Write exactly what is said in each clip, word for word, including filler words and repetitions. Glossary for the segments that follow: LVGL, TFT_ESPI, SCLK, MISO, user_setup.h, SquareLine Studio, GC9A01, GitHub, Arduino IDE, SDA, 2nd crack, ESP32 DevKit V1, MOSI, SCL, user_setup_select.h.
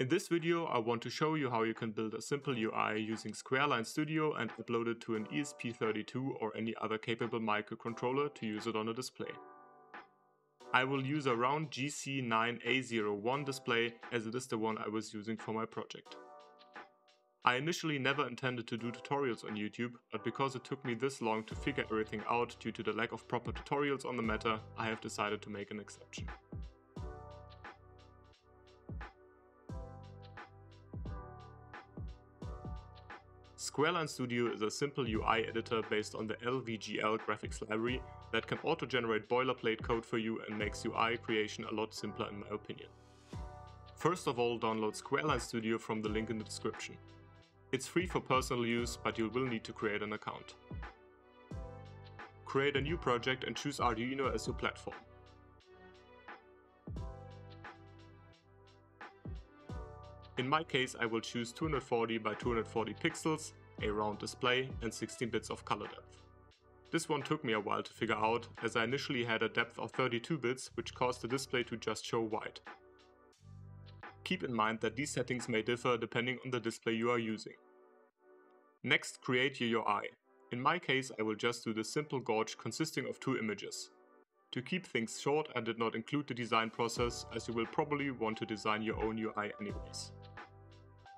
In this video, I want to show you how you can build a simple U I using SquareLine Studio and upload it to an E S P thirty-two or any other capable microcontroller to use it on a display. I will use a round G C nine A zero one display as it is the one I was using for my project. I initially never intended to do tutorials on YouTube, but because it took me this long to figure everything out due to the lack of proper tutorials on the matter, I have decided to make an exception. SquareLine Studio is a simple U I editor based on the L V G L graphics library that can auto-generate boilerplate code for you and makes U I creation a lot simpler in my opinion. First of all, download SquareLine Studio from the link in the description. It's free for personal use, but you will need to create an account. Create a new project and choose Arduino as your platform. In my case, I will choose two hundred forty by two hundred forty pixels, a round display, and sixteen bits of color depth. This one took me a while to figure out, as I initially had a depth of thirty-two bits, which caused the display to just show white. Keep in mind that these settings may differ depending on the display you are using. Next, create your U I. In my case, I will just do the simple gorge consisting of two images. To keep things short, I did not include the design process, as you will probably want to design your own U I anyways.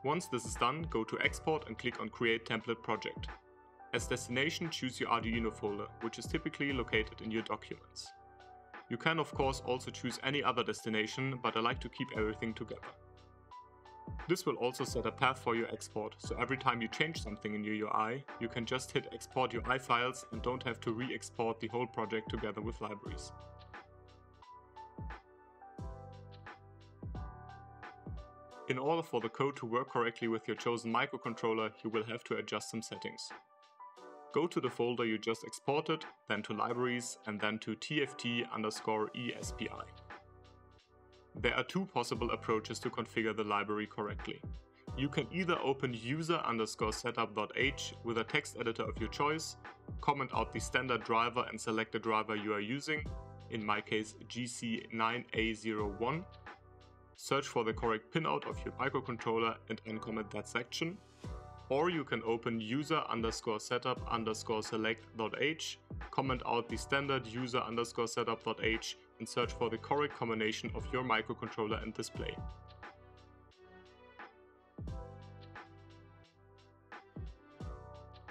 Once this is done, go to Export and click on Create Template Project. As destination, choose your Arduino folder, which is typically located in your documents. You can of course also choose any other destination, but I like to keep everything together. This will also set a path for your export, so every time you change something in your U I, you can just hit Export U I Files and don't have to re-export the whole project together with libraries. In order for the code to work correctly with your chosen microcontroller, you will have to adjust some settings. Go to the folder you just exported, then to Libraries, and then to T F T underscore E S P I. There are two possible approaches to configure the library correctly. You can either open user underscore setup dot h with a text editor of your choice, comment out the standard driver and select the driver you are using, in my case G C nine A zero one, search for the correct pinout of your microcontroller and uncomment that section, or you can open user underscore setup underscore select dot h, comment out the standard user underscore setup dot h and search for the correct combination of your microcontroller and display.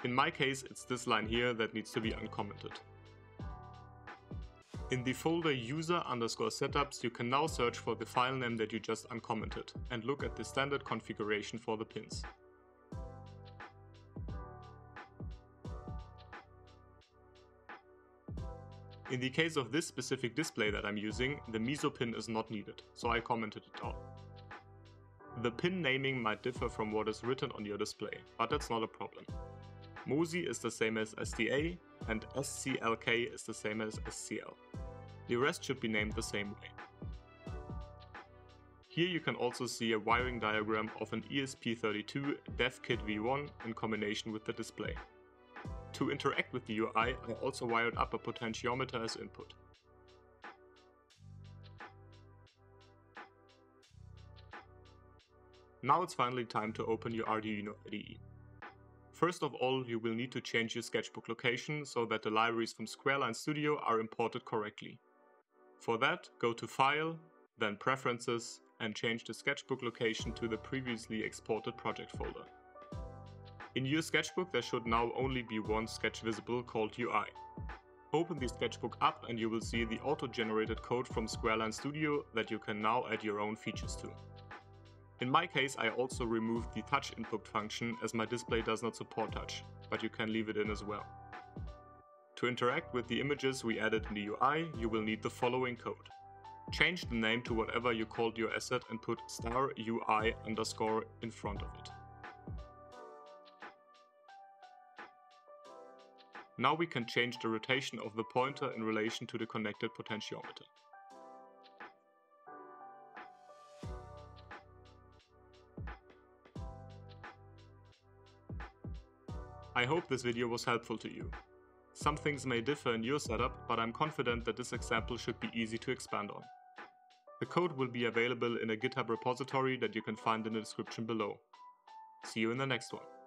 In my case, it's this line here that needs to be uncommented. In the folder user underscore setups, you can now search for the file name that you just uncommented and look at the standard configuration for the pins. In the case of this specific display that I'm using, the MISO pin is not needed, so I commented it out. The pin naming might differ from what is written on your display, but that's not a problem. MOSI is the same as S D A, and S C L K is the same as S C L. The rest should be named the same way. Here you can also see a wiring diagram of an E S P thirty-two DevKit V one in combination with the display. To interact with the U I, I also wired up a potentiometer as input. Now it's finally time to open your Arduino I D E. First of all, you will need to change your sketchbook location so that the libraries from SquareLine Studio are imported correctly. For that, go to File, then Preferences, and change the sketchbook location to the previously exported project folder. In your sketchbook, there should now only be one sketch visible called U I. Open the sketchbook up and you will see the auto-generated code from SquareLine Studio that you can now add your own features to. In my case, I also removed the touch input function as my display does not support touch, but you can leave it in as well. To interact with the images we added in the U I, you will need the following code. Change the name to whatever you called your asset and put star U I underscore in front of it. Now we can change the rotation of the pointer in relation to the connected potentiometer. I hope this video was helpful to you. Some things may differ in your setup, but I'm confident that this example should be easy to expand on. The code will be available in a GitHub repository that you can find in the description below. See you in the next one.